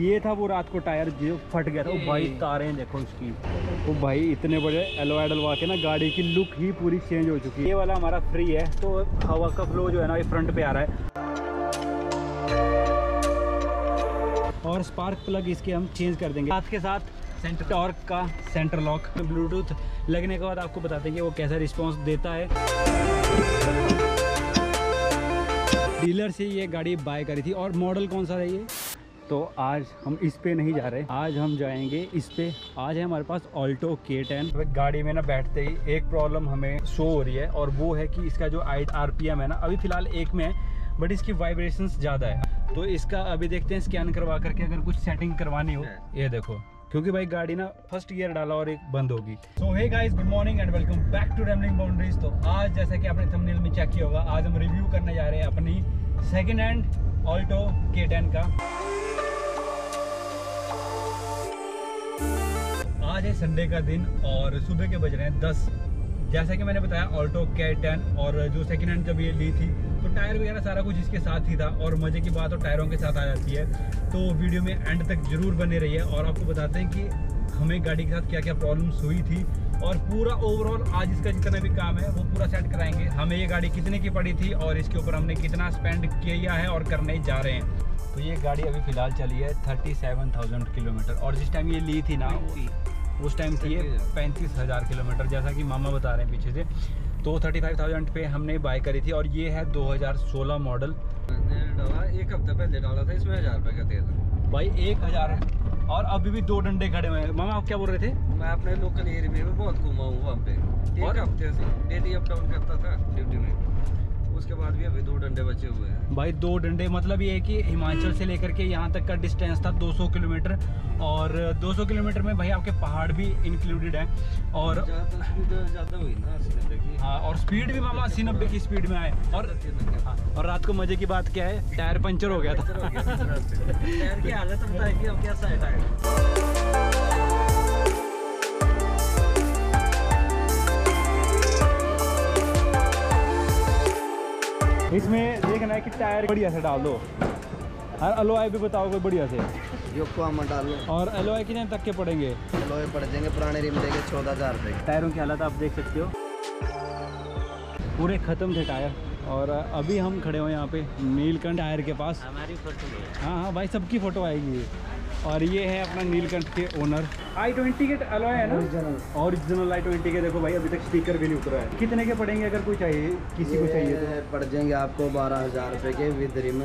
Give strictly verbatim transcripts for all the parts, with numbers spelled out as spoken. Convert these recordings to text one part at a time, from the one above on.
ये था वो रात को टायर जो फट गया था। ओ भाई तारें देखो इसकी, ओ भाई इतने बड़े एलॉय डलवा के ना गाड़ी की लुक ही पूरी चेंज हो चुकी है। ये वाला हमारा फ्री है तो हवा का फ्लो जो है ना ये फ्रंट पे आ रहा है। और स्पार्क प्लग इसके हम चेंज कर देंगे साथ के साथ सेंटर टॉर्क का सेंटर लॉक। ब्लूटूथ लगने के बाद आपको बताते हैं कि वो कैसा रिस्पॉन्स देता है। डीलर से ये गाड़ी बाय करी थी और मॉडल कौन सा है ये, तो आज हम इस पे नहीं जा रहे, आज हम जाएंगे इस पे। आज है हमारे पास ऑल्टो के टेन। तो गाड़ी में ना बैठते ही एक प्रॉब्लम हमें शो हो रही है और वो है कि इसका जो आई आरपीएम है ना अभी फिलहाल एक में है बट इसकी वाइब्रेशंस ज़्यादा है। तो इसका अभी देखते हैं स्कैन करवा करके अगर कुछ सेटिंग करवानी हो। ये देखो क्योंकि भाई गाड़ी ना फर्स्ट गियर डाला और एक बंद होगी। So hey guys good morning and welcome back to Rambling Boundaries. तो आज जैसा कि आपने थंबनेल में चेक किया होगा आज हम रिव्यू करने जा रहे हैं अपनी second hand Alto K ten का। आज है संडे का दिन और सुबह के बज रहे हैं दस। जैसा कि मैंने बताया ऑल्टो के टेन और जो सेकंड हैंड जब ये ली थी तो टायर वगैरह सारा कुछ इसके साथ ही था और मज़े की बात और टायरों के साथ आ जाती है। तो वीडियो में एंड तक जरूर बने रहिए और आपको बताते हैं कि हमें गाड़ी के साथ क्या क्या प्रॉब्लम्स हुई थी और पूरा ओवरऑल आज इसका जितना भी काम है वो पूरा सेट कराएंगे। हमें ये गाड़ी कितने की पड़ी थी और इसके ऊपर हमने कितना स्पेंड किया है और करने जा रहे हैं। तो ये गाड़ी अभी फ़िलहाल चली है थर्टी सेवन थाउजेंड किलोमीटर और जिस टाइम ये ली थी ना उस टाइम थी ये पैंतीस हज़ार किलोमीटर जैसा कि मामा बता रहे हैं पीछे से। तो पैंतीस हज़ार पे हमने बाय करी थी और ये है दो हज़ार सोलह मॉडल। डाला एक हफ्ते पहले डाला था इसमें हज़ार रुपये का तेल भाई एक हज़ार है और अभी भी दो डंडे खड़े हुए हैं। मामा आप क्या बोल रहे थे? मैं अपने लोकल एरिया में बहुत घूमा हूँ वहाँ पे और हफ्ते से डेली अप डाउन करता था ड्यूटी में, उसके बाद भी अभी दो डंडे बचे हुए हैं भाई। दो डंडे मतलब ये है कि हिमाचल से लेकर के यहाँ तक का डिस्टेंस था दो सौ किलोमीटर और दो सौ किलोमीटर में भाई आपके पहाड़ भी इंक्लूडेड हैं और ज़्यादा हुई ना अस्सी नब्बे। हाँ और स्पीड भी मामा अस्सी नब्बे की स्पीड में आए और और रात को मजे की बात क्या है टायर पंचर हो गया था। टायर की हालत बताएगी अब कैसा है टायर। इसमें देखना है कि टायर बढ़िया से डाल दो और अलॉय भी बताओगे बढ़िया से योकोहामा डाल दो। और अलॉय कितने तक के पड़ेंगे? अलॉय पड़ जाएंगे पुराने रिम देंगे चौदह हज़ार रुपये। टायरों की हालत आप देख सकते हो पूरे ख़त्म थे टायर और अभी हम खड़े हुए यहाँ पे नीलकंठ टायर के पास। हमारी फोटो हाँ हाँ भाई सबकी फ़ोटो आएगी। और ये है अपना नीलकंठ के ओनर। आई ट्वेंटी के अलॉय है ना ओरिजिनल आई ट्वेंटी के। देखो भाई अभी तक स्पीकर भी नहीं उतरा है। कितने के पड़ेंगे अगर कोई चाहिए किसी को चाहिए तो? पड़ जाएंगे आपको बारह हज़ार रुपये के with rim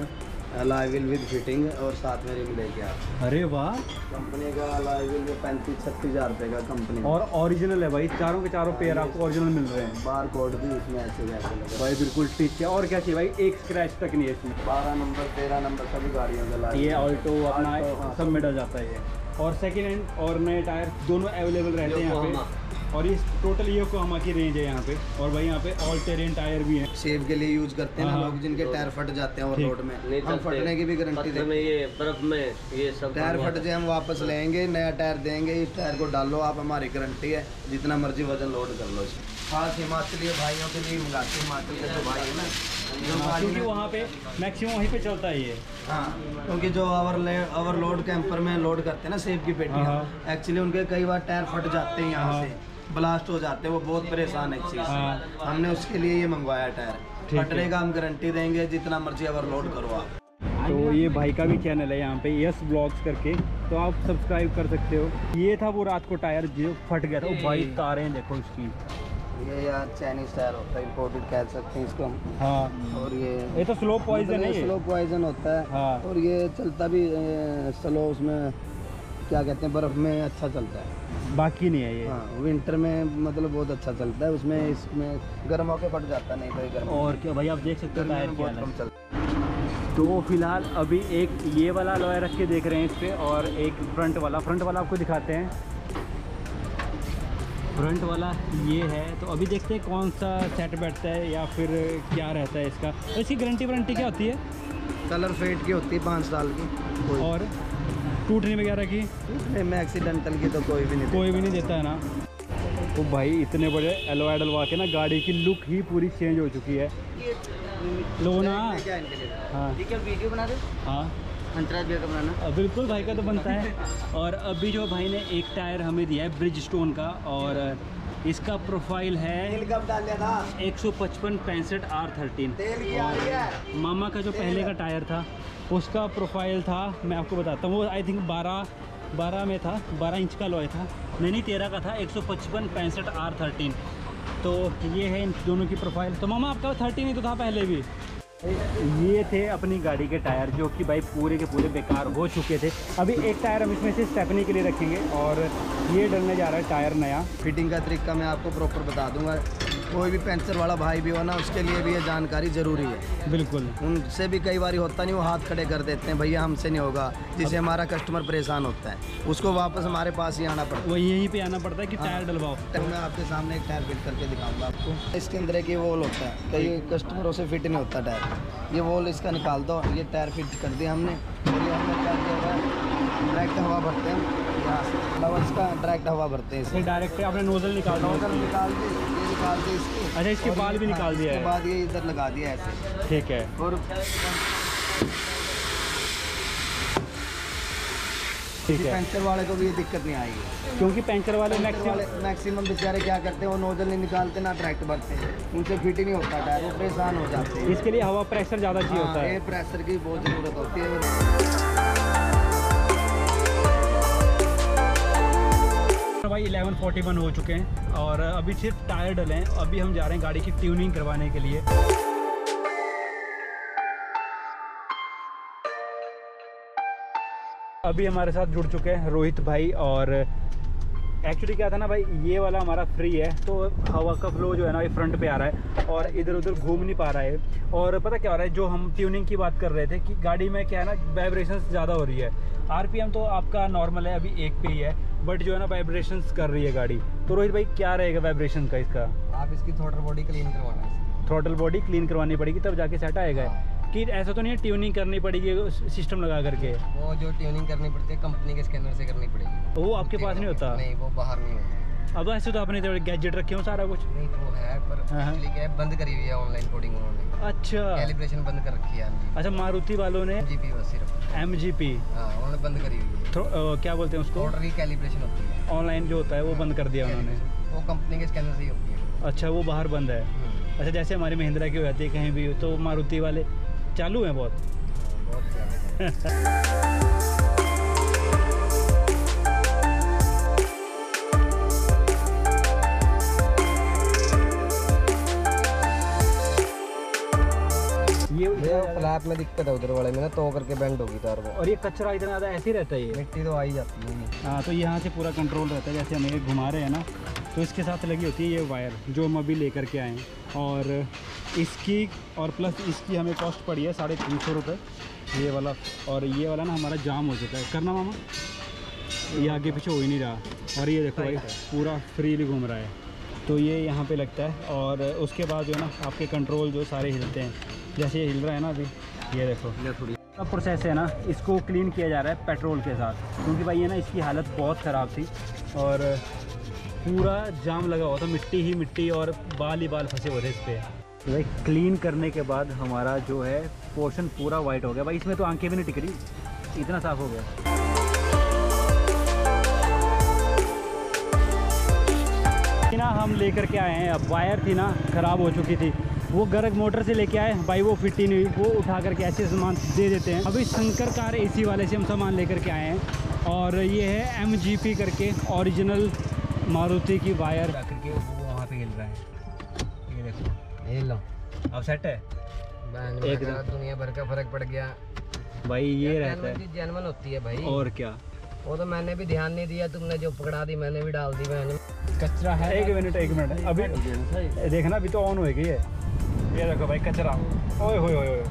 alloy wheel with fitting और साथ में रिम लेके आप। अरे वाह कंपनी का अलॉय व्हील में पैंतीस छत्तीस हज़ार रुपये का कंपनी और ओरिजिनल है भाई। चारों के चारों पेयर आपको ओरिजिनल मिल रहे हैं। बार कोड भी इसमें ऐसे जाएगा भाई बिल्कुल ठीक है। और क्या चाहिए भाई एक स्क्रैच तक नहीं है इसमें। बारह नंबर तेरह नंबर सभी गाड़ियों का ये ऑल्टो अपना सब में डल जाता है और सेकेंड हैंड और नए टायर दोनों अवेलेबल रहते हैं यहाँ पे। और इस टोटल योकोहामा की रेंज है यहाँ पे। और भाई यहाँ पे ऑल टेरेन टायर भी हैं सेव के लिए यूज करते हैं लोग जिनके टायर फट जाते हैं और रोड में हम फटने की भी गारंटी देते हैं। ये बर्फ में ये सब टायर फट जाए हम वापस लेंगे नया टायर देंगे। इस टायर को डालो आप हमारी गारंटी है जितना मर्जी वजन लोड कर लो। खास हिमाचली भाइयों के लिए मिलाते हिमाचल के जो भाई है ना क्योंकि वहाँ पे मैक्सिमम वहीं पे चलता ही है। हाँ क्योंकि जो ओवर ओवरलोड कैंपर में लोड करते हैं ना सेब की पेटियाँ एक्चुअली उनके कई बार टायर फट जाते हैं यहाँ से ब्लास्ट हो जाते हैं वो बहुत परेशान है चीज़। हाँ। हमने उसके लिए ये मंगवाया टायर फटने का हम गारंटी देंगे जितना मर्जी ओवरलोड करो आप। तो ये भाई का भी चैनल है यहाँ पे यस ब्लॉग्स करके तो आप सब्सक्राइब कर सकते हो। ये था वो रात को टायर जो फट गया था। ओ भाई तारें देखो इसकी। ये यार चाइनीज टायर होता है इम्पोर्टेड कह सकते हैं इसको हम। हाँ और ये ये तो स्लो पॉइजन है। स्लो पॉइजन होता है हाँ और ये चलता भी स्लो उसमें क्या कहते हैं बर्फ़ में अच्छा चलता है बाकी नहीं है ये। हाँ विंटर में मतलब बहुत अच्छा चलता है उसमें इसमें गर्म होके फट जाता नहीं तो गर्म और क्या भाई आप देख सकते हो टायर बहुत कम चलता है। तो फिलहाल अभी एक ये वाला अलॉय रख के देख रहे हैं इस पर और एक फ्रंट वाला। फ्रंट वाला आपको दिखाते हैं। फ्रंट वाला ये है तो अभी देखते हैं कौन सा सेट बैठता है या फिर क्या रहता है इसका। तो इसकी गारंटी वारंटी क्या होती है? कलर फेड की होती है पाँच साल की और टूटने वगैरह की टूटने में एक्सीडेंटल की तो कोई भी नहीं कोई भी नहीं देता है ना। तो भाई इतने बड़े अलॉय डलवा के ना गाड़ी की लुक ही पूरी चेंज हो चुकी है। लोना हाँ वीडियो बना दे हाँ हंसराज भैया का बनाना बिल्कुल भाई का तो बनता है। और अभी जो भाई ने एक टायर हमें दिया है ब्रिजस्टोन का, और इसका प्रोफाइल है एक सौ पचपन पैंसठ आर थर्टीन। मामा का जो पहले का टायर था उसका प्रोफाइल था, मैं आपको बताता हूँ, वो आई थिंक बारह बारह में था, बारह इंच का लॉय था, नहीं नहीं तेरह का था, एक सौ पचपन पैंसठ आर थर्टीन। तो ये है इन दोनों की प्रोफाइल। तो मामा आपका थर्टीन ही तो था पहले भी। ये थे अपनी गाड़ी के टायर जो कि भाई पूरे के पूरे बेकार हो चुके थे। अभी एक टायर हम इसमें से स्टेपनी के लिए रखेंगे और ये डलने जा रहा है टायर नया। फिटिंग का तरीका मैं आपको प्रॉपर बता दूंगा, कोई भी पंचर वाला भाई भी हो ना उसके लिए भी ये जानकारी ज़रूरी है। बिल्कुल, उनसे भी कई बार होता नहीं, वो हाथ खड़े कर देते हैं, भैया हमसे नहीं होगा, जिससे हमारा कस्टमर परेशान होता है, उसको वापस हमारे पास ही आना पड़ता है, वो यहीं पे आना पड़ता है कि टायर डलवाओ। तो मैं आपके सामने एक टायर फिट करके दिखाऊंगा आपको। इसके अंदर एक वॉल होता है, कई कस्टमरों से फिट नहीं होता टायर, ये वॉल इसका निकाल दो, ये टायर फिट कर दिया हमने। डायरेक्ट हवा भरते हैं इसका, डायरेक्ट हवा भरते हैं डायरेक्ट। आपने नोजल निकाल नोजल निकाल दी, इसकी अरे इसके बाल भी निकाल दिया है, इसके बाद ये इधर लगा दिया ऐसे, ठीक है। और ठीक है, पंचर वाले को भी ये दिक्कत नहीं आएगी, क्योंकि पंचर वाले मैक्सिमम मैक्सिमम बेचारे क्या करते हैं, वो नोजल नहीं निकालते ना डायरेक्ट भरते हैं, उनसे फिट ही नहीं होता टायर, वो परेशान हो जाते हैं। इसके लिए हवा प्रेशर ज़्यादा चाहिए होता है, प्रेशर की बहुत ज़रूरत होती है। भाई ग्यारह इकतालीस हो चुके हैं और अभी सिर्फ टायर डले हैं, अभी हम जा रहे हैं गाड़ी की ट्यूनिंग करवाने के लिए। अभी हमारे साथ जुड़ चुके हैं रोहित भाई, और एक्चुअली क्या था ना भाई, ये वाला हमारा फ्री है तो हवा का फ्लो जो है ना ये फ्रंट पे आ रहा है और इधर उधर घूम नहीं पा रहा है। और पता क्या हो रहा है, जो हम ट्यूनिंग की बात कर रहे थे कि गाड़ी में क्या है ना वाइब्रेशंस ज़्यादा हो रही है, आरपीएम तो आपका नॉर्मल है, अभी एक पे ही है, बट जो है ना वाइब्रेशंस कर रही है गाड़ी। तो रोहित भाई क्या रहेगा वाइब्रेशन का इसका? आप इसकी थ्रॉटल बॉडी क्लीन करवाना है, थ्रॉटल बॉडी क्लीन करवानी पड़ेगी तब जाके सेट आएगा, कि ऐसा तो नहीं है ट्यूनिंग करनी पड़ेगी सिस्टम लगा करके? वो जो ट्यूनिंग करनी पड़ती है कंपनी के स्कैनर से करनी पड़ेगी, वो आपके पास नहीं होता? नहीं, वो बाहर नहीं होता। अब ऐसे तो आपने गैजेट रखे हो सारा कुछ? नहीं वो है, पर एक्चुअली क्या है, बंद करी हुई है ऑनलाइन कोडिंग उन्होंने। अच्छा, कैलिब्रेशन बंद कर रखी है। अच्छा, मारुति वालों ने एमजीपी सिर्फ एमजीपी उन्होंने बंद करी हुई है, क्या बोलते हैं उसको, कैलिब्रेशन होती है ऑनलाइन जो होता है, वो बंद कर दिया उन्होंने, वो कंपनी के स्कैनर से ही होती है। अच्छा, वो बाहर बंद है। अच्छा, जैसे हमारी महिंद्रा की हो जाती है कहीं भी, तो मारुति वाले चालू है बहुत, बहुत है। ये फ्लैप में दिक्कत है उधर वाले में ना, तो करके बैंड होगी तार वो। और ये कचरा इतना ज़्यादा ऐसे ही रहता है, मिट्टी तो आई जाती है। हाँ, तो यहाँ से पूरा कंट्रोल रहता है, जैसे हमें घुमा रहे हैं ना, तो इसके साथ लगी होती है ये वायर जो हम अभी लेकर के आए हैं, और इसकी और प्लस इसकी हमें कॉस्ट पड़ी है साढ़े तीन सौ रुपये ये वाला। और ये वाला ना हमारा जाम हो चुका है, करना मामा ये आगे पीछे हो ही नहीं रहा, और ये देखो भाई पूरा फ्रीली घूम रहा है, तो ये यहाँ पे लगता है। और उसके बाद जो है ना आपके कंट्रोल जो सारे हिलते हैं, जैसे ये हिल रहा है ना अभी, ये देखो ये थोड़ी अब प्रोसेस है ना, इसको क्लीन किया जा रहा है पेट्रोल के साथ, क्योंकि भाई ये ना इसकी हालत बहुत ख़राब थी और पूरा जाम लगा हुआ था, मिट्टी ही मिट्टी और बाल ही बाल फंसे हुए थे इस पर। भाई क्लीन करने के बाद हमारा जो है पोर्शन पूरा वाइट हो गया भाई, इसमें तो आंखें भी नहीं टिक रही, इतना साफ हो गया। ना हम लेकर के आए हैं, अब वायर थी ना ख़राब हो चुकी थी, वो गर्ग मोटर से लेके आए भाई, वो फिट ही नहीं हुई, वो उठा करके ऐसे सामान दे देते हैं। अभी शंकर कार एसी वाले से हम सामान लेकर के आए हैं, और ये है एम जी पी करके ओरिजिनल मारुति की वायर करके, वो वहाँ पर हिल रहा है, ये लो अब सेट है। एक दुनिया भर का फर्क पड़ गया भाई, ये रहता है जनमन होती है भाई, और क्या। वो तो मैंने भी ध्यान नहीं दिया, तुमने जो पकड़ा दी मैंने भी डाल दी, मैंने कचरा है। एक मिनट एक मिनट अभी देखना, अभी तो ऑन होएगी ये, ये देखो भाई कचरा, ओए होए होए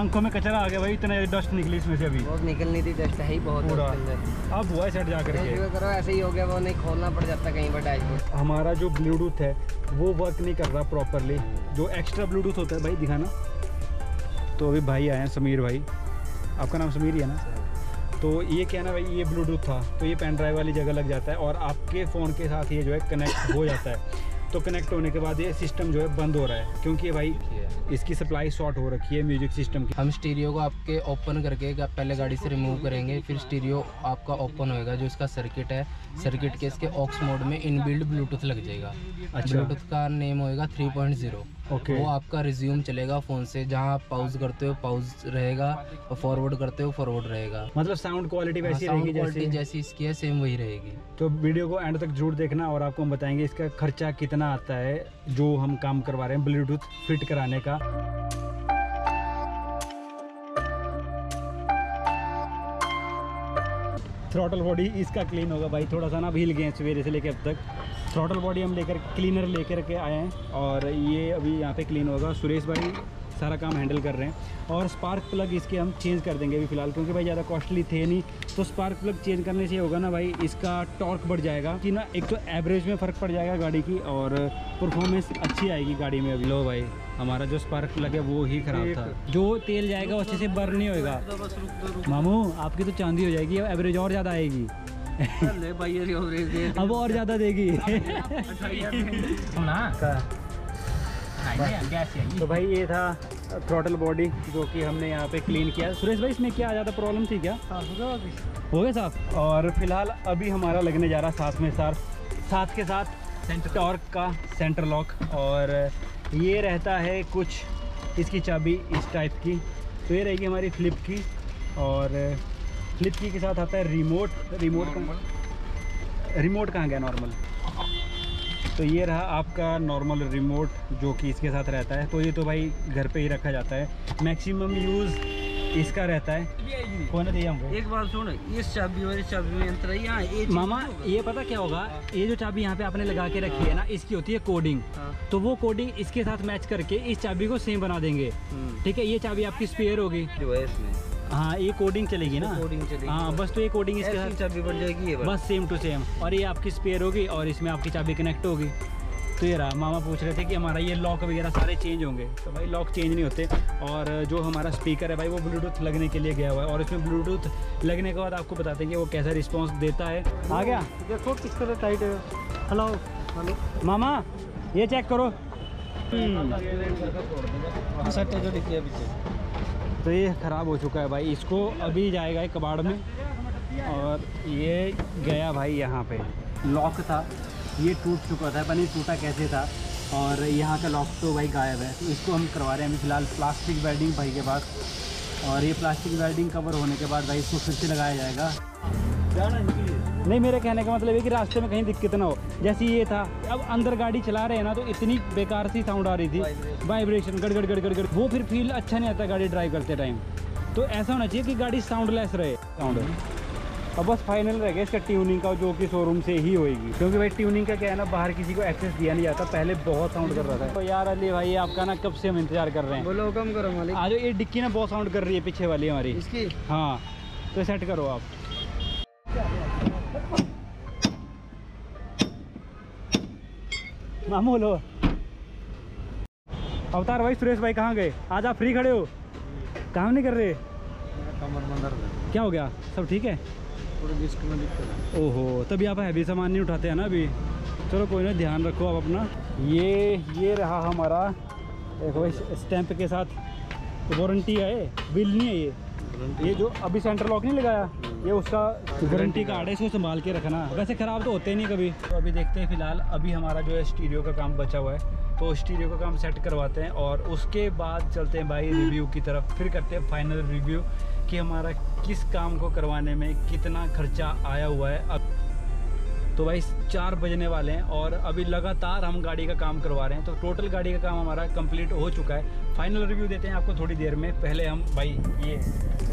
आंखों में कचरा आ गया भाई, इतना डस्ट निकली इसमें से, अभी बहुत निकलनी थी, डस्ट है ही बहुत अंदर। अब वो सेट जा करके करो, ऐसे ही हो गया, वो नहीं खोलना पड़ जाता कहीं पर डैशबोर्ड। हमारा जो ब्लूटूथ है वो वर्क नहीं कर रहा प्रॉपरली, जो एक्स्ट्रा ब्लूटूथ होता है भाई, दिखाना। तो अभी भाई आए हैं समीर भाई, आपका नाम समीर ही है ना, तो ये क्या ना भाई, ये ब्लूटूथ था तो ये पेन ड्राइव वाली जगह लग जाता है और आपके फ़ोन के साथ ये जो है कनेक्ट हो जाता है, तो कनेक्ट होने के बाद ये सिस्टम जो है बंद हो रहा है, क्योंकि ये भाई इसकी सप्लाई शॉर्ट हो रखी है म्यूजिक सिस्टम की। हम स्टीरियो को आपके ओपन करके पहले गाड़ी से रिमूव करेंगे, फिर स्टीरियो आपका ओपन होएगा। जो इसका सर्किट है, सर्किट के इसके ऑक्स मोड में इनबिल्ड ब्लूटूथ लग जाएगा। अच्छा। ब्लूटूथ का नेम होएगा थ्री पॉइंट जीरो। ओके। वो आपका रिज्यूम चलेगा फ़ोन से, जहाँ आप पॉज करते हो पॉज रहेगा और फॉरवर्ड करते हो फॉरवर्ड रहेगा। मतलब साउंड क्वालिटी वैसी रहेगी जैसी जैसी इसकी है, सेम वही रहेगी। तो वीडियो को एंड तक जरूर देखना और आपको हम बताएंगे इसका खर्चा कितना आता है जो हम काम करवा रहे हैं ब्लूटूथ फिट कराने का। थ्रॉटल बॉडी इसका क्लीन होगा भाई, थोड़ा सा ना हिल गए सवेरे से लेके अब तक। थ्रॉटल बॉडी हम लेकर क्लीनर लेकर के आए हैं और ये अभी यहाँ पे क्लीन होगा। सुरेश भाई सारा काम हैंडल कर रहे हैं। और स्पार्क प्लग इसके हम चेंज कर देंगे अभी फ़िलहाल, क्योंकि भाई ज़्यादा कॉस्टली थे नहीं। तो स्पार्क प्लग चेंज करने से होगा ना भाई, इसका टॉर्क बढ़ जाएगा कि ना, एक तो एवरेज में फ़र्क पड़ जाएगा गाड़ी की और परफॉर्मेंस अच्छी आएगी गाड़ी में। अभी लो भाई, हमारा जो स्पार्क प्लग है वो ही ख़राब था। जो तेल जाएगा अच्छे से बर्न नहीं होगा। मामू आपकी तो चांदी हो जाएगी, एवरेज और ज़्यादा आएगी। अब और ज़्यादा देगी तो भाई। ये था थ्रॉटल बॉडी जो कि हमने यहाँ पे क्लीन किया। सुरेश भाई इसमें क्या आ जाता प्रॉब्लम थी, क्या हो गया साफ? और फिलहाल अभी हमारा लगने जा रहा साथ में साथ साथ के साथ सेंटर टॉर्क का सेंटर लॉक। और ये रहता है कुछ इसकी चाबी इस टाइप की, तो ये रहेगी हमारी फ्लिप की। और फ्लिप की के साथ आता है रिमोट। रिमोट का, रिमोट कहाँ गया नॉर्मल? तो ये रहा आपका नॉर्मल रिमोट जो कि इसके साथ रहता है। तो ये तो भाई घर पे ही रखा जाता है, मैक्सिमम यूज़ इसका रहता है। कौन दिया हमको? एक बार सुन, इस चाबी और इस चाबी में अंतर है मामा। ये पता क्या होगा, ये जो चाबी यहाँ पे आपने लगा के रखी है ना, इसकी होती है कोडिंग। तो वो कोडिंग इसके साथ मैच करके इस चाबी को सेम बना देंगे। ठीक है, ये चाबी आपकी स्पेयर होगी। हाँ, ये कोडिंग चलेगी ना। कोडिंग चलेगी। हाँ बस, तो ये कोडिंग इसके साथ चाबी बन जाएगी बस, सेम टू सेम। और ये आपकी स्पेयर होगी और इसमें आपकी चाबी कनेक्ट होगी। तो ये रहा, मामा पूछ रहे थे कि हमारा ये लॉक वगैरह सारे चेंज होंगे, तो भाई लॉक चेंज नहीं होते। और जो हमारा स्पीकर है भाई वो ब्लूटूथ लगने के लिए गया हुआ है और इसमें ब्लूटूथ लगने के बाद आपको बताते हैं कि वो कैसा रिस्पॉन्स देता है। आ गया, देखो किस तरह टाइट है। हेलो हेलो मामा, ये चेक करो। तो ये ख़राब हो चुका है भाई, इसको अभी जाएगा एक कबाड़ में। और ये गया भाई, यहाँ पे लॉक था, ये टूट चुका था, पता नहीं टूटा कैसे था। और यहाँ का लॉक तो भाई गायब है। तो इसको हम करवा रहे हैं अभी फ़िलहाल प्लास्टिक वेल्डिंग भाई के पास। और ये प्लास्टिक वेल्डिंग कवर होने के बाद भाई इसको फिर से लगाया जाएगा। नहीं, मेरे कहने का मतलब है कि रास्ते में कहीं दिक्कत ना हो, जैसे ये था। अब अंदर गाड़ी चला रहे हैं ना, तो इतनी बेकार सी साउंड आ रही थी, वाइब्रेशन गड़गड़ गड़गड़ गड़, वो फिर फील अच्छा नहीं आता गाड़ी ड्राइव करते टाइम। तो ऐसा होना चाहिए कि गाड़ी साउंडलेस रहे। साउंड अब बस फाइनल रह गया इसका ट्यूनिंग का, जो कि शोरूम से ही होएगी, क्योंकि भाई ट्यूनिंग का क्या है ना, बाहर किसी को एक्सेस दिया नहीं जाता। पहले बहुत साउंड कर रहा था। तो यार अली भाई, आपका ना कब से हम इंतजार कर रहे हैं। बोलो कम करो मालिक। आज ये डिक्की ना बहुत साउंड कर रही है पीछे वाली हमारी। हाँ, तो सेट करो आप। मामू लो। अवतार भाई, सुरेश भाई कहाँ गए? आज आप फ्री खड़े हो, काम नहीं कर रहे? कमर में दर्द है। क्या हो गया, सब ठीक है? थोड़ा डिस्क में दिक्कत है। ओहो, तभी आप हैवी सामान नहीं उठाते हैं ना अभी। चलो कोई ना, ध्यान रखो आप अपना। ये ये रहा हमारा, देखो भाई स्टैंप के साथ वारंटी है, बिल नहीं है ये। ये जो अभी सेंटर लॉक नहीं लगाया, ये उसका गारंटी कार्ड है, इसको संभाल के रखना। वैसे ख़राब तो होते नहीं कभी। तो अभी देखते हैं फ़िलहाल, अभी हमारा जो है स्टीरियो का काम बचा हुआ है, तो स्टीरियो का काम सेट करवाते हैं और उसके बाद चलते हैं भाई रिव्यू की तरफ। फिर करते हैं फाइनल रिव्यू कि हमारा किस काम को करवाने में कितना खर्चा आया हुआ है। अब तो भाई चार बजने वाले हैं और अभी लगातार हम गाड़ी का काम करवा रहे हैं, तो टोटल गाड़ी का काम हमारा कंप्लीट हो चुका है। फाइनल रिव्यू देते हैं आपको थोड़ी देर में। पहले हम भाई ये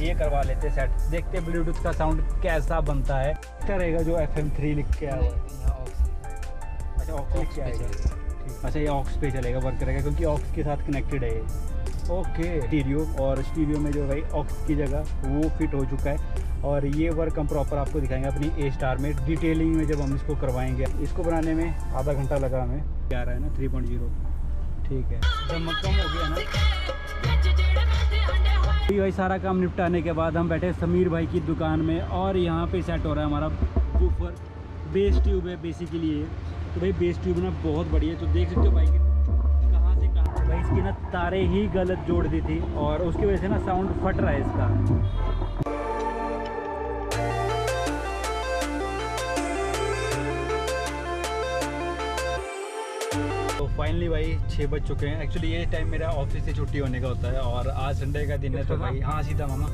ये करवा लेते सेट, देखते ब्लूटूथ का साउंड कैसा बनता है। रहेगा जो एफ एम थ्री लिख के आया हुआ। अच्छा, ऑक्स लिख के आएगा। अच्छा, ये ऑक्स पे चलेगा, वर्क करेगा क्योंकि ऑक्स के साथ कनेक्टेड है। ओके, स्टीरियो और स्टीरियो में जो भाई ऑक्स की जगह वो फिट हो चुका है। और ये वर्क हम प्रॉपर आपको दिखाएंगे अपनी ए स्टार में, डिटेलिंग में जब हम इसको करवाएंगे। इसको बनाने में आधा घंटा लगा हमें। क्या रहा है ना थ्री पॉइंट जीरो, ठीक है, जब कम हो गया ना। भाई सारा काम निपटाने के बाद हम बैठे समीर भाई की दुकान में और यहाँ पे सेट हो रहा है हमारा बूफर। बेस ट्यूब है बेसिकली ये, तो भाई बेस ट्यूब ना बहुत बढ़िया है। तो देख सकते हो बाइक कहाँ से कहाँ भाई इसकी ना तारे ही गलत जोड़ दी थी और उसकी वजह से ना साउंड फट रहा है इसका। फाइनली भाई छः बज चुके हैं। एक्चुअली ये टाइम मेरा ऑफिस से छुट्टी होने का होता है और आज संडे का दिन है तो भाई हाँ सीधा मामा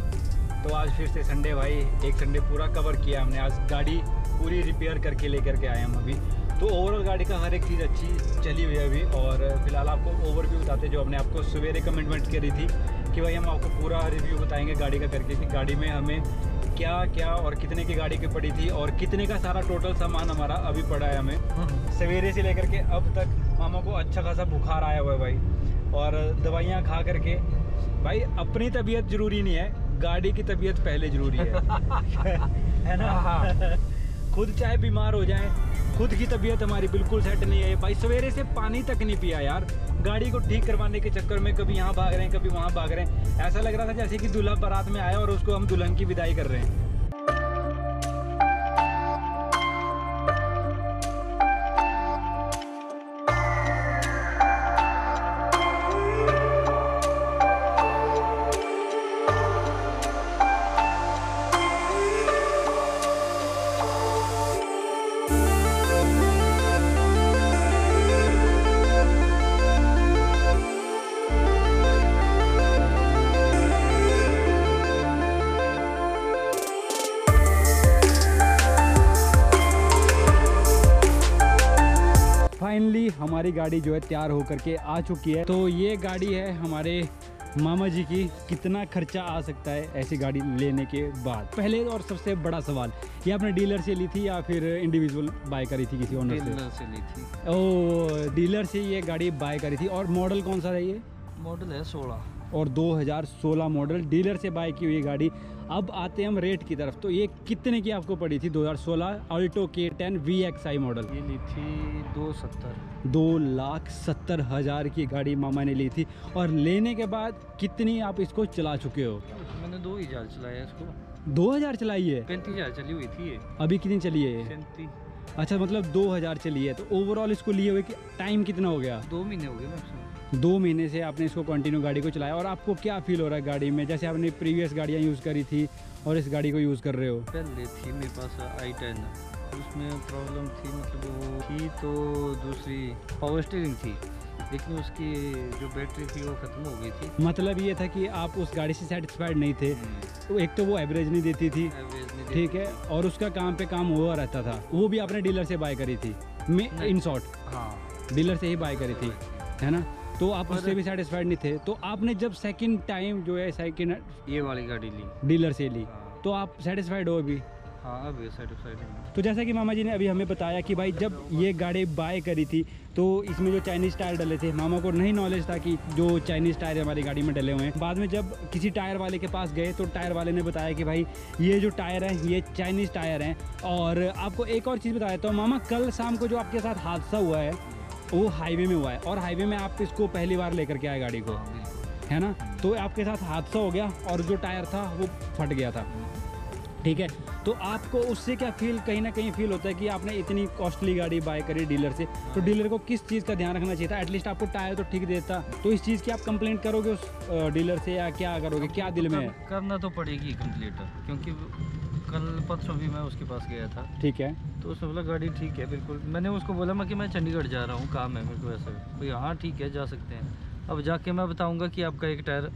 तो आज फिर से संडे भाई एक संडे पूरा कवर किया हमने। आज गाड़ी पूरी रिपेयर करके लेकर के आए हम अभी। तो ओवरऑल गाड़ी का हर एक चीज़ अच्छी चली हुई है अभी। और फिलहाल आपको ओवरव्यू बताते जो हमने आपको सवेरे कमिटमेंट करी थी कि भाई हम आपको पूरा रिव्यू बताएंगे गाड़ी का करके कि गाड़ी में हमें क्या क्या और कितने की गाड़ी की पड़ी थी और कितने का सारा टोटल सामान हमारा अभी पड़ा है हमें सवेरे से लेकर के अब तक। मामा को अच्छा खासा बुखार आया हुआ है भाई और दवाइयाँ खा करके भाई अपनी तबीयत ज़रूरी नहीं है, गाड़ी की तबीयत पहले ज़रूरी है है ना। खुद चाहे बीमार हो जाए, खुद की तबीयत हमारी बिल्कुल सेट नहीं है भाई। सवेरे से पानी तक नहीं पिया यार। गाड़ी को ठीक करवाने के चक्कर में कभी यहाँ भाग रहे हैं, कभी वहाँ भाग रहे हैं। ऐसा लग रहा था जैसे कि दूल्हा बारात में आया और उसको हम दुल्हन की विदाई कर रहे हैं। फाइनली हमारी गाड़ी जो है तैयार होकर के आ चुकी है। तो ये गाड़ी है हमारे मामा जी की। कितना खर्चा आ सकता है ऐसी गाड़ी लेने के बाद, पहले और सबसे बड़ा सवाल, ये आपने डीलर से ली थी या फिर इंडिविजुअल बाय करी थी किसी ओनर से? डीलर से ली थी। ओ डीलर से ये गाड़ी बाय करी थी। और मॉडल कौन सा है ये? मॉडल है सोलह और दो हज़ार सोलह मॉडल डीलर से बाय की हुई गाड़ी। अब आते हैं हम रेट की तरफ। तो ये कितने की आपको पड़ी थी? दो हज़ार सोलह Alto K ten V X I model. ये ली थी दो सत्तर, दो लाख सत्तर हज़ार की गाड़ी मामा ने ली थी। और लेने के बाद कितनी आप इसको चला चुके हो? मैंने दो हज़ार चलाया इसको। दो हज़ार चलाई है? पैंतीस हज़ार चली हुई थी ये। अभी कितनी चली है? सैंतीस। अच्छा, मतलब दो हज़ार चली है। तो ओवरऑल इसको लिए हुए कि टाइम कितना हो गया? दो महीने हो गए। दो महीने से आपने इसको कंटिन्यू गाड़ी को चलाया और आपको क्या फील हो रहा है गाड़ी में? जैसे आपने प्रीवियस गाड़ियाँ यूज़ करी थी और इस गाड़ी को यूज़ कर रहे हो। पहले थी मेरे पास आई टेन, उसमें प्रॉब्लम थी, मतलब वो थी तो दूसरी पावर स्टीयरिंग थी, लेकिन उसकी जो बैटरी थी वो ख़त्म हो गई थी। मतलब ये था कि आप उस गाड़ी से सेटिस्फाइड नहीं थे। तो एक तो वो एवरेज नहीं देती थी, ठीक है, और उसका काम पे काम हुआ रहता था। वो भी आपने डीलर से बाय करी थी इन शॉर्ट? हाँ, डीलर से ही बाय करी थी, है ना। तो आप उससे भी सेटिस्फाइड नहीं थे। तो आपने जब सेकंड टाइम जो है सेकंड ये वाली गाड़ी ली डीलर से ली तो आप सेटिस्फाइड हो अभी? हाँ, अभी सेटिस्फाइड हूँ। तो जैसा कि मामा जी ने अभी हमें बताया कि भाई जब ये गाड़ी बाय करी थी तो इसमें जो चाइनीज़ टायर डले थे, मामा को नहीं नॉलेज था कि जो चाइनीज़ टायर हमारी गाड़ी में डले हुए हैं। बाद में जब किसी टायर वाले के पास गए तो टायर वाले ने बताया कि भाई ये जो टायर हैं ये चाइनीज़ टायर हैं। और आपको एक और चीज़ बता देता हूँ मामा, कल शाम को जो आपके साथ हादसा हुआ है वो हाईवे में हुआ है और हाईवे में आप इसको पहली बार लेकर के आए गाड़ी को, है ना। तो आपके साथ हादसा हो गया और जो टायर था वो फट गया था, ठीक है। तो आपको उससे क्या फील, कहीं ना कहीं फील होता है कि आपने इतनी कॉस्टली गाड़ी बाय करी डीलर से, तो डीलर को किस चीज़ का ध्यान रखना चाहिए था? एटलीस्ट आपको टायर तो ठीक देता। तो इस चीज़ की आप कंप्लेंट करोगे उस डीलर से या क्या करोगे, क्या दिल में? करना तो पड़ेगी कंप्लेंट, क्योंकि कल परसों भी मैं उसके पास गया था, ठीक है, तो उसने बोला गाड़ी ठीक है बिल्कुल। मैंने उसको बोला मैं कि मैं चंडीगढ़ जा रहा हूँ, काम है मेरे को ऐसा कोई। हाँ ठीक है, जा सकते हैं। अब जाके मैं बताऊँगा कि आपका एक टायर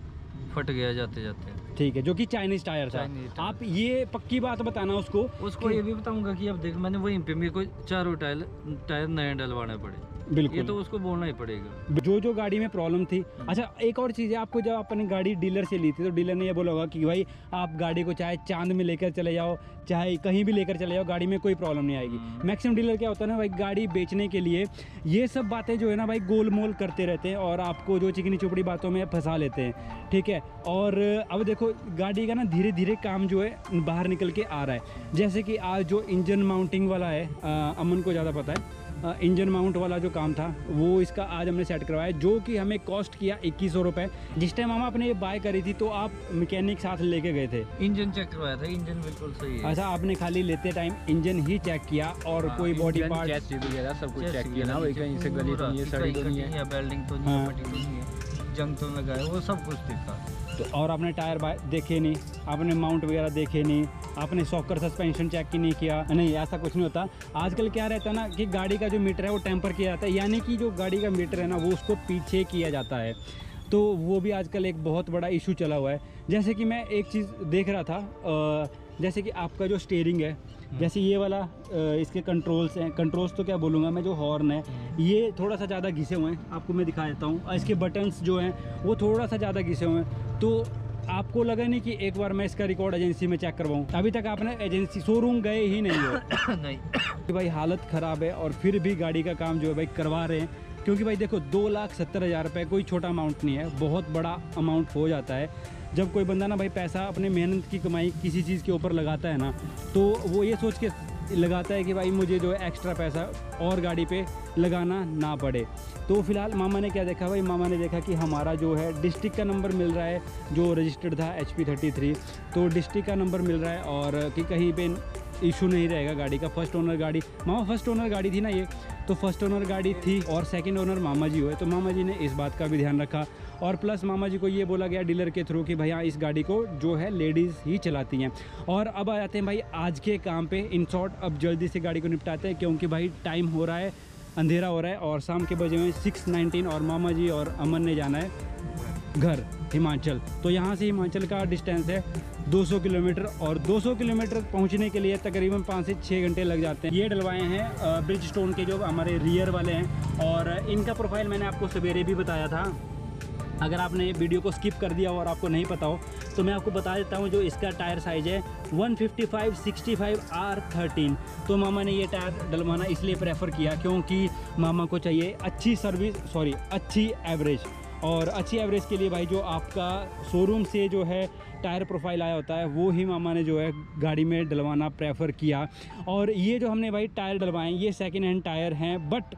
फट गया जाते जाते, ठीक है, जो कि चाइनीज टायर था। आप ये पक्की बात बताना उसको। उसको ये भी बताऊँगा कि अब देख मैंने वहीं पर मेरे को चारों टायर टायर नए डलवाने पड़े, बिल्कुल, ये तो उसको बोलना ही पड़ेगा जो जो गाड़ी में प्रॉब्लम थी। अच्छा, एक और चीज़ है, आपको जब आपने गाड़ी डीलर से ली थी तो डीलर ने ये बोला होगा कि भाई आप गाड़ी को चाहे चांद में लेकर चले जाओ, चाहे कहीं भी लेकर चले जाओ, गाड़ी में कोई प्रॉब्लम नहीं आएगी। मैक्सिमम डीलर क्या होता है ना भाई, गाड़ी बेचने के लिए ये सब बातें जो है ना भाई गोलमोल करते रहते हैं और आपको जो चिकनी चुपड़ी बातों में फंसा लेते हैं, ठीक है। और अब देखो गाड़ी का ना धीरे धीरे काम जो है बाहर निकल के आ रहा है। जैसे कि आज जो इंजन माउंटिंग वाला है, अमन को ज़्यादा पता है, इंजन माउंट वाला जो काम था वो इसका आज हमने सेट करवाया, जो कि हमें कॉस्ट किया इक्कीस सौ रुपये। जिस टाइम हम आपने ये बाय करी थी तो आप मैकेनिक साथ लेके गए थे, इंजन चेक करवाया था, इंजन बिल्कुल सही है। अच्छा, आपने खाली लेते टाइम इंजन ही चेक किया और कोई बॉडी पार्ट सब कुछ चेक किया ना, कहीं से गली तो नहीं है, सड़ी तो नहीं है, बेल्डिंग तो नहीं है, जंग तो लगा है, वो सब कुछ देखा। तो और आपने टायर देखे नहीं, आपने माउंट वगैरह देखे नहीं, आपने सॉकर सस्पेंशन चेक ही नहीं किया। नहीं, ऐसा कुछ नहीं होता। आजकल क्या रहता है ना कि गाड़ी का जो मीटर है वो टेम्पर किया जाता है, यानी कि जो गाड़ी का मीटर है ना वो उसको पीछे किया जाता है, तो वो भी आजकल एक बहुत बड़ा इशू चला हुआ है। जैसे कि मैं एक चीज़ देख रहा था, जैसे कि आपका जो स्टीयरिंग है, जैसे ये वाला इसके कंट्रोल्स हैं, कंट्रोल्स तो क्या बोलूँगा मैं, जो हॉर्न है ये थोड़ा सा ज़्यादा घिसे हुए हैं, आपको मैं दिखा देता हूँ। इसके बटन्स जो हैं वो थोड़ा सा ज़्यादा घिसे हुए हैं, तो आपको लगा नहीं कि एक बार मैं इसका रिकॉर्ड एजेंसी में चेक करवाऊँ? अभी तक आपने एजेंसी शोरूम गए ही नहीं हो। नहीं कि भाई हालत ख़राब है और फिर भी गाड़ी का काम जो है भाई करवा रहे हैं, क्योंकि भाई देखो दो लाख सत्तर हज़ार रुपये कोई छोटा अमाउंट नहीं है, बहुत बड़ा अमाउंट हो जाता है। जब कोई बंदा ना भाई पैसा अपने मेहनत की कमाई किसी चीज़ के ऊपर लगाता है ना, तो वो ये सोच के लगाता है कि भाई मुझे जो है एक्स्ट्रा पैसा और गाड़ी पे लगाना ना पड़े। तो फिलहाल मामा ने क्या देखा भाई, मामा ने देखा कि हमारा जो है डिस्ट्रिक्ट का नंबर मिल रहा है, जो रजिस्टर्ड था एच पी थर्टी थ्री, तो डिस्ट्रिक्ट का नंबर मिल रहा है और कि कहीं पे इशू नहीं रहेगा गाड़ी का। फर्स्ट ओनर गाड़ी, मामा फर्स्ट ओनर गाड़ी थी ना ये, तो फर्स्ट ओनर गाड़ी थी और सेकंड ओनर मामा जी हुए, तो मामा जी ने इस बात का भी ध्यान रखा। और प्लस मामा जी को ये बोला गया डीलर के थ्रू कि भैया इस गाड़ी को जो है लेडीज़ ही चलाती हैं। और अब आ जाते हैं भाई आज के काम पे, इन शॉर्ट अब जल्दी से गाड़ी को निपटाते हैं क्योंकि भाई टाइम हो रहा है, अंधेरा हो रहा है और शाम के बजे हुए सिक्स नाइनटीन, और मामा जी और अमन ने जाना है घर हिमाचल। तो यहाँ से हिमाचल का डिस्टेंस है दो सौ किलोमीटर, और दो सौ किलोमीटर पहुँचने के लिए तकरीबन पाँच से छः घंटे लग जाते हैं। ये डलवाए हैं ब्रिजस्टोन के जो हमारे रियर वाले हैं, और इनका प्रोफाइल मैंने आपको सवेरे भी बताया था। अगर आपने वीडियो को स्किप कर दिया हो और आपको नहीं पता हो तो मैं आपको बता देता हूँ। जो इसका टायर साइज़ है one fifty five sixty five R thirteen, तो मामा ने ये टायर डलवाना इसलिए प्रेफर किया क्योंकि मामा को चाहिए अच्छी सर्विस, सॉरी अच्छी एवरेज, और अच्छी एवरेज के लिए भाई जो आपका शोरूम से जो है टायर प्रोफाइल आया होता है वो ही मामा ने जो है गाड़ी में डलवाना प्रेफर किया। और ये जो हमने भाई टायर डलवाएं ये सेकेंड हैंड टायर हैं, बट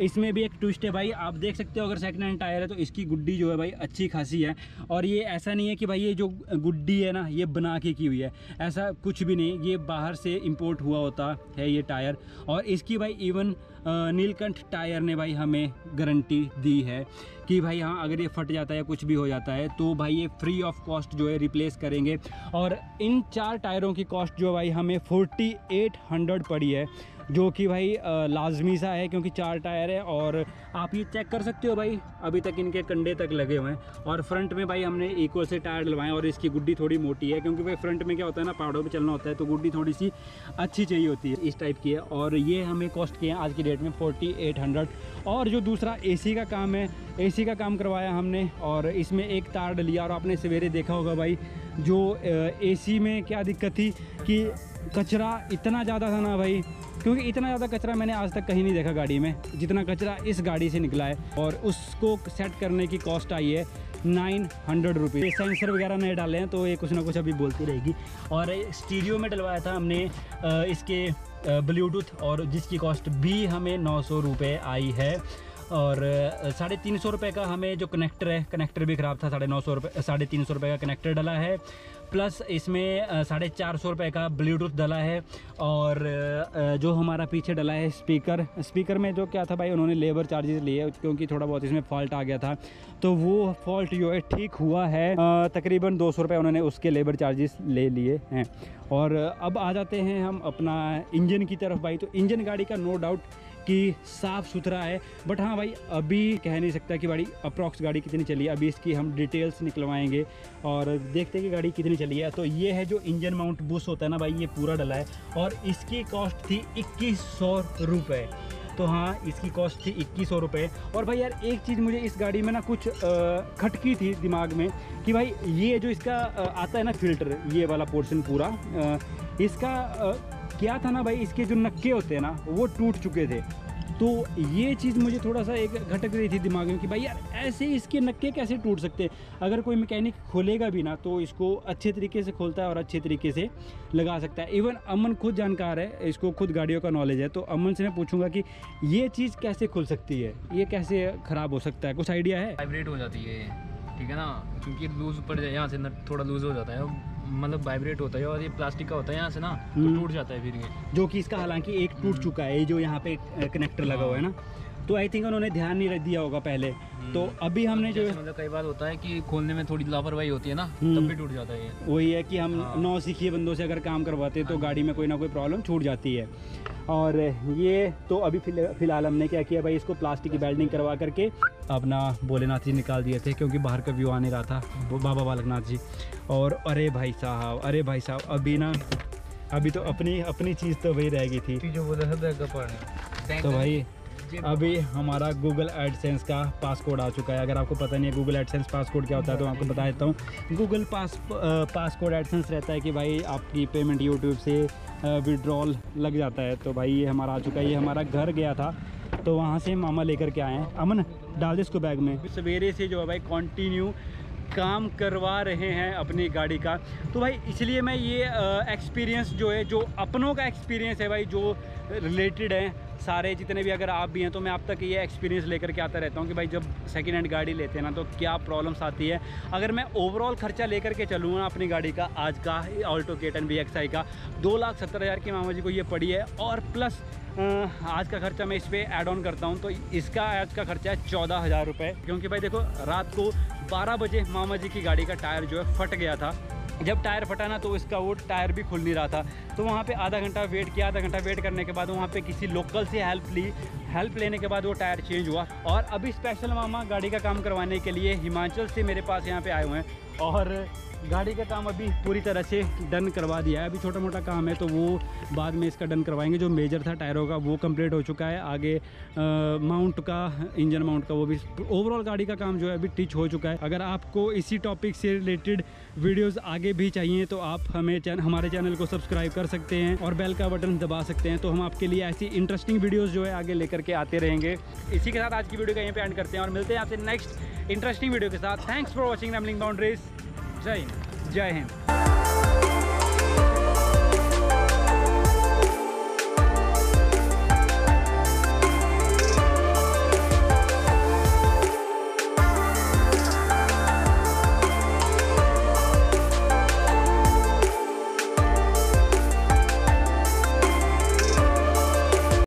इसमें भी एक ट्विस्ट है भाई, आप देख सकते हो। अगर सेकंड हैंड टायर है तो इसकी गुड्डी जो है भाई अच्छी खासी है, और ये ऐसा नहीं है कि भाई ये जो गुड्डी है ना ये बना के की हुई है, ऐसा कुछ भी नहीं, ये बाहर से इंपोर्ट हुआ होता है ये टायर। और इसकी भाई इवन नीलकंठ टायर ने भाई हमें गारंटी दी है कि भाई हाँ अगर ये फट जाता है कुछ भी हो जाता है तो भाई ये फ्री ऑफ कॉस्ट जो है रिप्लेस करेंगे। और इन चार टायरों की कॉस्ट जो भाई हमें फोर्टी एट हंड्रेड पड़ी है, जो कि भाई लाजमी सा है क्योंकि चार टायर है। और आप ये चेक कर सकते हो भाई अभी तक इनके कंडे तक लगे हुए हैं। और फ्रंट में भाई हमने इको से टायर डलवाएं और इसकी गुड्डी थोड़ी मोटी है क्योंकि भाई फ्रंट में क्या होता है ना पहाड़ों पे चलना होता है तो गुड्डी थोड़ी सी अच्छी चाहिए होती है, इस टाइप की है। और ये हमें कॉस्ट किए आज की डेट में फोर्टी एट हंड्रेड। और जो दूसरा ए सी का काम है, ए सी का काम करवाया हमने, और इसमें एक तार डलिया। और आपने सवेरे देखा होगा भाई जो ए सी में क्या दिक्कत थी कि कचरा इतना ज़्यादा था ना भाई, क्योंकि इतना ज़्यादा कचरा मैंने आज तक कहीं नहीं देखा गाड़ी में जितना कचरा इस गाड़ी से निकला है। और उसको सेट करने की कॉस्ट आई है नाइन हंड्रेड रुपीज़। सेंसर वगैरह नहीं डाले हैं तो ये कुछ ना कुछ अभी बोलती रहेगी। और स्टीरियो में डलवाया था हमने इसके ब्लूटूथ, और जिसकी कॉस्ट भी हमें नौ सौ रुपये आई है। और साढ़े तीन सौ रुपये का हमें जो कनेक्टर है, कनेक्टर भी ख़राब था, साढ़े नौ सौ रुपये साढ़े तीन सौ रुपये का कनेक्टर डला है। प्लस इसमें साढ़े चार सौ रुपये का ब्लूटूथ डला है। और जो हमारा पीछे डला है स्पीकर, स्पीकर में जो क्या था भाई उन्होंने लेबर चार्जेस लिए क्योंकि थोड़ा बहुत इसमें फॉल्ट आ गया था, तो वो फॉल्ट जो है ठीक हुआ है। तकरीबन दो सौ रुपये उन्होंने उसके लेबर चार्जेस ले लिए हैं। और अब आ जाते हैं हम अपना इंजन की तरफ भाई। तो इंजन गाड़ी का नो डाउट कि साफ़ सुथरा है, बट हाँ भाई अभी कह नहीं सकता कि गाड़ी अप्रॉक्स गाड़ी कितनी चली है, अभी इसकी हम डिटेल्स निकलवाएंगे और देखते हैं कि गाड़ी कितनी चली है। तो ये है जो इंजन माउंट बूस होता है ना भाई, ये पूरा डला है और इसकी कॉस्ट थी इक्कीस सौ रुपये। तो हाँ इसकी कॉस्ट थी इक्कीस सौ रुपये। और भाई यार एक चीज़ मुझे इस गाड़ी में ना कुछ खटकी थी दिमाग में कि भाई ये जो इसका आता है ना फिल्टर, ये वाला पोर्शन पूरा इसका क्या था ना भाई, इसके जो नक्के होते हैं ना वो टूट चुके थे, तो ये चीज़ मुझे थोड़ा सा एक घटक रही थी दिमाग में कि भाई यार ऐसे इसके नक्के कैसे टूट सकते हैं। अगर कोई मैकेनिक खोलेगा भी ना तो इसको अच्छे तरीके से खोलता है और अच्छे तरीके से लगा सकता है। इवन अमन खुद जानकार है, इसको खुद गाड़ियों का नॉलेज है, तो अमन से मैं पूछूंगा कि ये चीज़ कैसे खुल सकती है, ये कैसे ख़राब हो सकता है, कुछ आइडिया है? वाइब्रेट हो जाती है, ठीक है ना, क्योंकि लूज पड़ जाए, यहाँ से थोड़ा लूज हो जाता है, मतलब वाइब्रेट होता है, और ये प्लास्टिक का होता है, यहाँ से ना तो टूट जाता है फिर ये, जो कि इसका हालांकि एक टूट चुका है, ये जो यहाँ पे कनेक्टर लगा हुआ है ना, तो आई थिंक उन्होंने ध्यान नहीं रख दिया होगा पहले। तो अभी हमने जो मतलब कई बार होता है कि खोलने में थोड़ी लापरवाही होती है ना, तब भी टूट जाता है। वही है कि हम नौ सीखिए बंदों से अगर काम करवाते हैं तो गाड़ी में कोई ना कोई प्रॉब्लम छूट जाती है। और ये तो अभी फ़िलहाल हमने क्या किया भाई, इसको प्लास्टिक की वेल्डिंग करवा करके अपना भोलेनाथ जी निकाल दिए थे, क्योंकि बाहर का व्यू आने रहा था बाबा बालकनाथ जी। और अरे भाई साहब, अरे भाई साहब, अभी ना अभी तो अपनी अपनी चीज़ तो वही रह गई थी, तो भाई अभी हमारा गूगल एडसेंस का पासकोड आ चुका है। अगर आपको पता नहीं है गूगल एडसेंस पासकोड क्या होता है तो आपको बता देता हूँ। गूगल पास पासकोड एडसेंस रहता है कि भाई आपकी पेमेंट यूट्यूब से विड्रॉल लग जाता है। तो भाई ये हमारा आ चुका है, ये हमारा घर गया था तो वहाँ से मामा लेकर के आए हैं। अमन डाल दे इसको बैग में। सवेरे से जो है भाई कंटिन्यू काम करवा रहे हैं अपनी गाड़ी का, तो भाई इसलिए मैं ये एक्सपीरियंस जो है, जो अपनों का एक्सपीरियंस है भाई, जो रिलेटेड है सारे जितने भी, अगर आप भी हैं तो मैं आप तक ये एक्सपीरियंस लेकर के आता रहता हूँ कि भाई जब सेकंड हैंड गाड़ी लेते हैं ना तो क्या प्रॉब्लम्स आती है। अगर मैं ओवरऑल खर्चा लेकर के चलूँ ना अपनी गाड़ी का, आज का Alto K ten V X आई का दो लाख सत्तर हज़ार की मामा जी को ये पड़ी है, और प्लस आज का खर्चा मैं इस पर ऐड ऑन करता हूँ तो इसका आज का खर्चा है चौदह हज़ार रुपये। क्योंकि भाई देखो रात को बारह बजे मामा जी की गाड़ी का टायर जो है फट गया था। जब टायर फटा ना तो इसका वो टायर भी खुल नहीं रहा था, तो वहाँ पे आधा घंटा वेट किया। आधा घंटा वेट करने के बाद वहाँ पे किसी लोकल से हेल्प ली, हेल्प लेने के बाद वो टायर चेंज हुआ। और अभी स्पेशल मामा गाड़ी का काम करवाने के लिए हिमाचल से मेरे पास यहाँ पे आए हुए हैं और गाड़ी का काम अभी पूरी तरह से डन करवा दिया है। अभी छोटा मोटा काम है तो वो बाद में इसका डन करवाएंगे। जो मेजर था टायरों का वो कंप्लीट हो चुका है, आगे माउंट का, इंजन माउंट का वो भी, ओवरऑल गाड़ी का काम जो है अभी टिच हो चुका है। अगर आपको इसी टॉपिक से रिलेटेड वीडियोस आगे भी चाहिए तो आप हमें चैन, हमारे चैनल को सब्सक्राइब कर सकते हैं और बेल का बटन दबा सकते हैं, तो हम आपके लिए ऐसी इंटरेस्टिंग वीडियोज़ जो है आगे लेकर के आते रहेंगे। इसी के साथ आज की वीडियो का यहीं पर एंड करते हैं और मिलते हैं आपसे नेक्स्ट इंटरेस्टिंग वीडियो के साथ। Thanks for watching Rambling Boundaries. जय हिंद। जय हिंद।